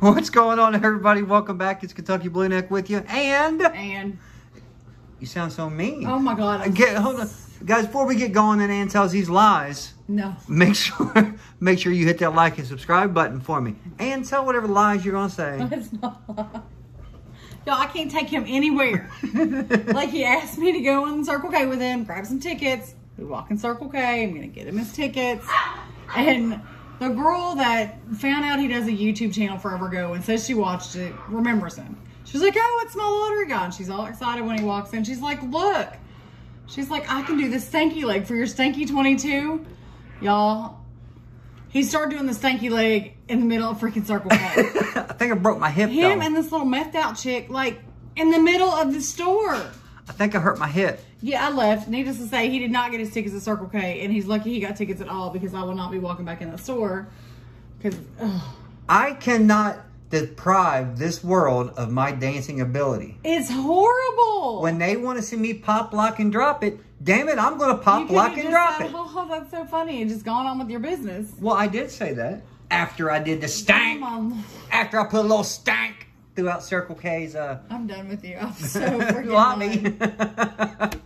What's going on, everybody? Welcome back. It's Kentucky Blue Neck with you. And you sound so mean. Oh my God. Hold on. Guys, before we get going and Ann tells these lies, make sure you hit that like and subscribe button for me. Ann, tell whatever lies you're gonna say. That's not a lie. No, I can't take him anywhere. Like, he asked me to go in Circle K with him, grab some tickets. We walk in Circle K, I'm gonna get him his tickets. And the girl that found out he does a YouTube channel forever ago and says she watched it remembers him. She's like, oh, it's my lottery guy. And she's all excited when he walks in. She's like, look. She's like, I can do the stanky leg for your stanky 22. Y'all, he started doing the stanky leg in the middle of freaking Circle K. I think I broke my hip, though. And this little methed out chick, like, in the middle of the store. I think I hurt my hip. Yeah, I left. Needless to say, he did not get his tickets at Circle K, and he's lucky he got tickets at all, because I will not be walking back in the store. Because I cannot deprive this world of my dancing ability. It's horrible. When they want to see me pop, lock, and drop it, damn it, I'm going to pop, lock, and drop it. Oh, that's so funny. And just going on with your business. Well, I did say that after I did the stank. After I put a little stank throughout Circle K's. I'm done with you. I'm so freaking Lonnie.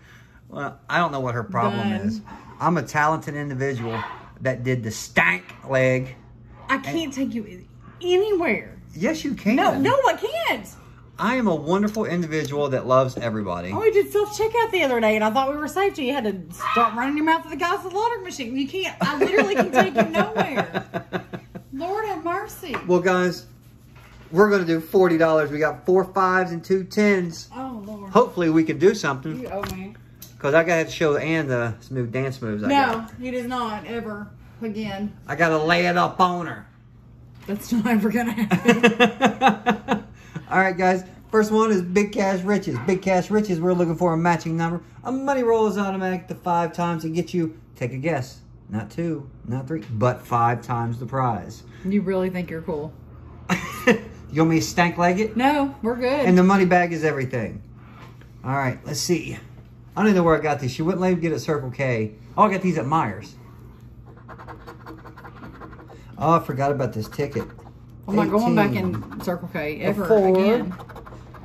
Well, I don't know what her problem is. I'm a talented individual that did the stank leg. I can't take you anywhere. Yes, you can. No, I can't. I am a wonderful individual that loves everybody. Oh, we did self-checkout the other day, and I thought we were safe till you had to stop running your mouth at the guys at the lottery machine. You can't. I literally can take you nowhere. Lord have mercy. Well, guys, we're going to do $40. We got 4 5s and 2 10s. Oh, Lord. Hopefully, we can do something. You owe me. Because I got to show Ann the smooth dance moves I got. No, you did not ever again. I got to lay it up on her. That's not ever going to happen. All right, guys. First one is Big Cash Riches. Big Cash Riches, we're looking for a matching number. A money roll is automatic to 5 times and get you, take a guess, not 2, not 3, but 5 times the prize. You really think you're cool? You want me to stank leg it? No, we're good. And the money bag is everything. All right, let's see. I don't know where I got these. She wouldn't let me get at Circle K. Oh, I got these at Myers. Oh, I forgot about this ticket. I'm not going back in Circle K ever again.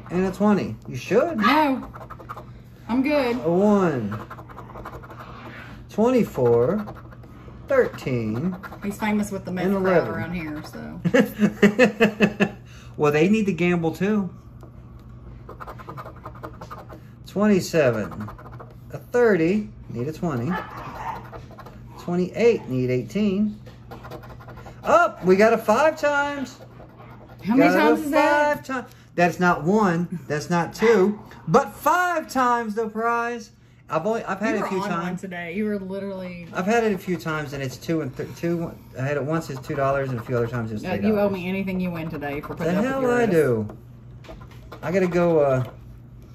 And a 20. You should. No. I'm good. A 1. 24. 13. He's famous with the meth crowd around here, so. Well, they need to gamble, too. 27. A 30. Need a 20. 28. Need 18. Up, we got a 5 times. How many times is that? 5 times. That's not 1. That's not 2. But 5 times the prize. I've had it a few times today. You were literally. I've had it a few times, and it's two. I had it once. It's $2, and a few other times it's $3. You owe me anything you win today for putting up with yours. The hell I do. I gotta go. I'm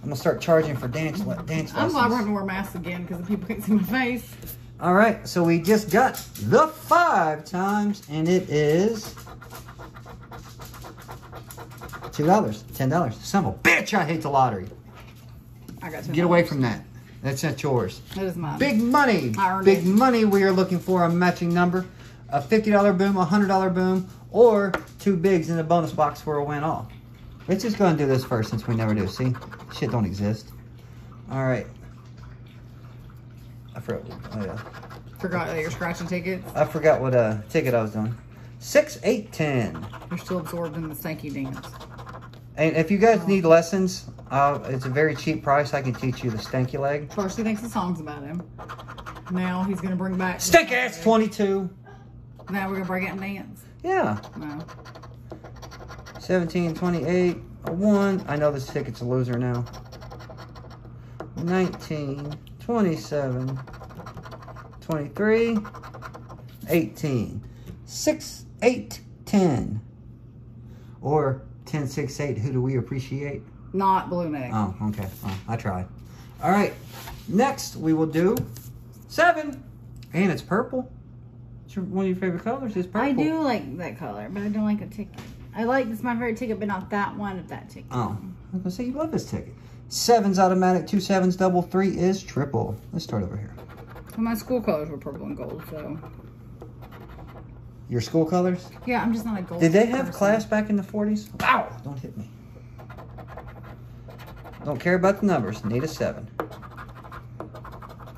gonna start charging for dance lessons. I'm going to wear masks again because people can't see my face. All right, so we just got the 5 times, and it is $2, $10. Son of a bitch, I hate the lottery. I got $10. Get away from that. That's not yours. That is mine. Big money. Big money. We are looking for a matching number, a $50 boom, a $100 boom, or 2 bigs in the bonus box for a win all. Let's just go and do this first since we never do. See, shit don't exist. All right. I forgot that you're scratching tickets. I forgot what ticket I was doing. 6, 8, 10. You're still absorbed in the stanky dance. And if you guys need lessons, it's a very cheap price. I can teach you the stanky leg. First, he thinks the song's about him. Now he's going to bring back Stink Ass 22. Now we're going to break out and dance. Yeah. No. 17, 28, 1. I know this ticket's a loser now. 19. 27, 23, 18, 6, 8, 10, or 10, 6, 8, who do we appreciate? Not Blue Neck. Oh, okay. Oh, I tried. All right. Next, we will do 7, and it's purple. It's one of your favorite colors. It's purple. I do like that color, but I don't like a ticket. I like this my favorite ticket, but not that one of that ticket. Oh, I was going to say you love this ticket. 7's automatic, 2 7s, double, 3 is triple. Let's start over here. Well, my school colors were purple and gold, so. Your school colors? Yeah, I'm just not a gold. Did they have class back in the 40s? Ow! Don't hit me. Don't care about the numbers. Need a 7.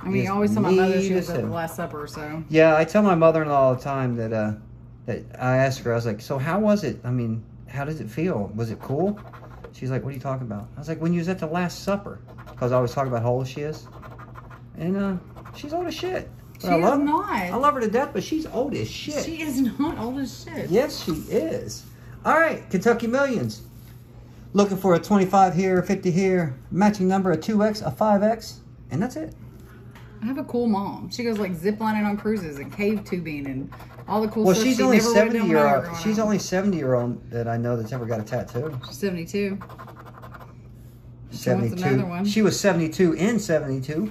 I mean, you always tell my mother she was at the Last Supper, so. Yeah, I tell my mother-in-law all the time that, that I asked her, I was like, so how was it? I mean, how does it feel? Was it cool? She's like, what are you talking about? I was like, when you was at the Last Supper. Because I always talk about how old she is. And she's old as shit. But she is not. I love her to death, but she's old as shit. She is not old as shit. Yes, she is. All right, Kentucky Millions. Looking for a 25 here, 50 here. Matching number, a 2X, a 5X. And that's it. I have a cool mom. She goes like ziplining on cruises and cave tubing and all the cool stuff. Well, she's only 70-year-old. She's only 70-year-old that I know that's ever got a tattoo. She's 72. 72. She wants another one. She was 72 in 72.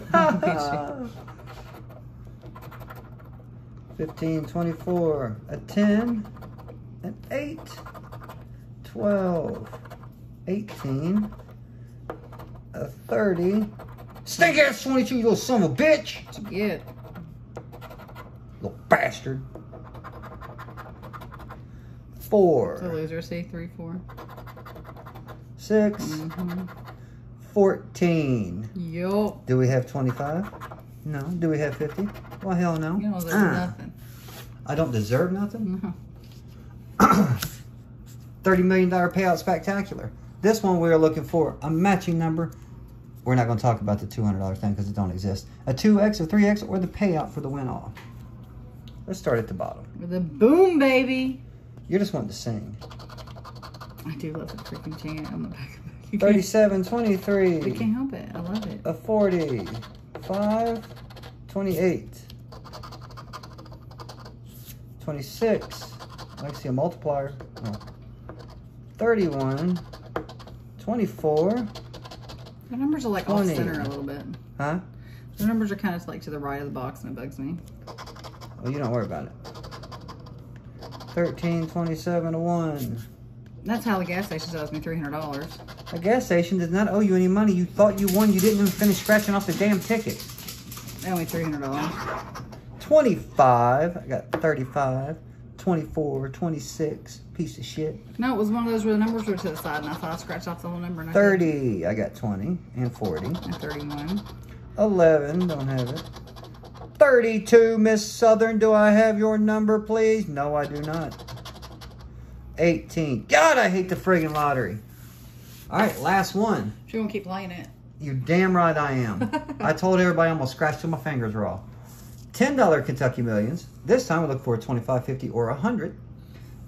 15, 24, a 10, an 8, 12, 18, a 30. Stink ass 22, you little son of a bitch! Yeah. Little bastard. 4. It's a loser, say 3, 4. 6. Mm-hmm. 14. Yup. Do we have 25? No. Do we have 50? Well, hell no. You don't deserve nothing. I don't deserve nothing? No. $30 million payout spectacular. This one we are looking for a matching number. We're not going to talk about the $200 thing because it don't exist. A 2X, a 3X, or the payout for the win-all. Let's start at the bottom. With a boom, baby. You're just wanting to sing. I do love the freaking chant on the back of it. 37, 23. We can't help it. I love it. A 40, 5, 28, 26. I like to see a multiplier. Oh. 31, 24. The numbers are like off center a little bit. Huh? The numbers are kind of like to the right of the box and it bugs me. Well, you don't worry about it. 13, 27, a 1. That's how the gas station owes me $300. The gas station does not owe you any money. You thought you won. You didn't even finish scratching off the damn ticket. They owe me $300. 25. I got 35. 24, 26, piece of shit. No, it was one of those where the numbers were to the side, and I thought I scratched off the whole number. And 30, I got 20, and 40. And 31. 11, don't have it. 32, Miss Southern, do I have your number, please? No, I do not. 18. God, I hate the friggin' lottery. All right, last one. She won't keep playing it. You're damn right I am. I told everybody I'm going to scratch till my fingers are off. $10 Kentucky Millions. This time we look for a 25, 50, or 100.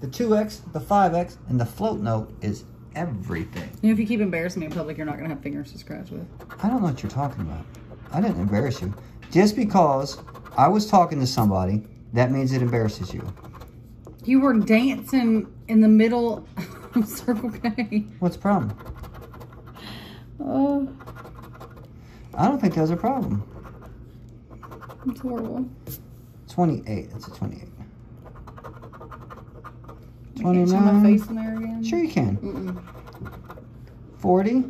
The 2X, the 5X, and the float note is everything. You know, if you keep embarrassing me in public, you're not going to have fingers to scratch with. I don't know what you're talking about. I didn't embarrass you. Just because I was talking to somebody, that means it embarrasses you. You were dancing in the middle of Circle K. What's the problem? Oh. I don't think that was a problem. It's horrible. 28. That's a 28. 29. Can I show my face in there again? Sure you can. 40.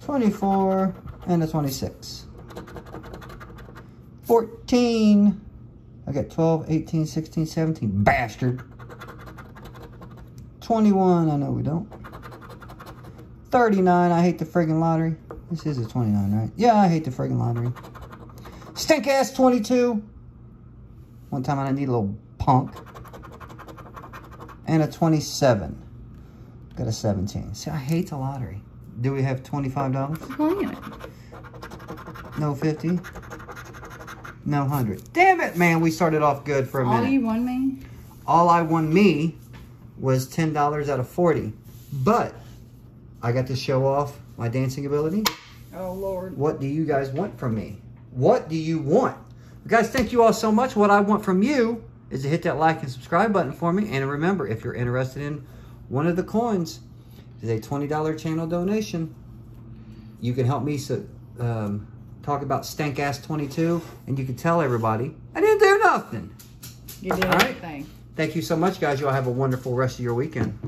24. And a 26. 14. I got 12, 18, 16, 17. Bastard. 21. I know we don't. 39. I hate the friggin' lottery. This is a 29, right? Yeah, I hate the friggin' lottery. Stink ass 22. One time I didn't need a little punk. And a 27. Got a 17. See, I hate the lottery. Do we have $25? No 50. No 100. Damn it, man. We started off good for a minute. All you won me? All I won me was $10 out of 40. But I got to show off my dancing ability. Oh, Lord. What do you guys want from me? What do you want? Guys, thank you all so much. What I want from you is to hit that like and subscribe button for me. And remember, if you're interested in one of the coins, it's a $20 channel donation. You can help me talk about Stank Ass 22, and you can tell everybody, I didn't do nothing. You did everything. All right? Thank you so much, guys. You all have a wonderful rest of your weekend.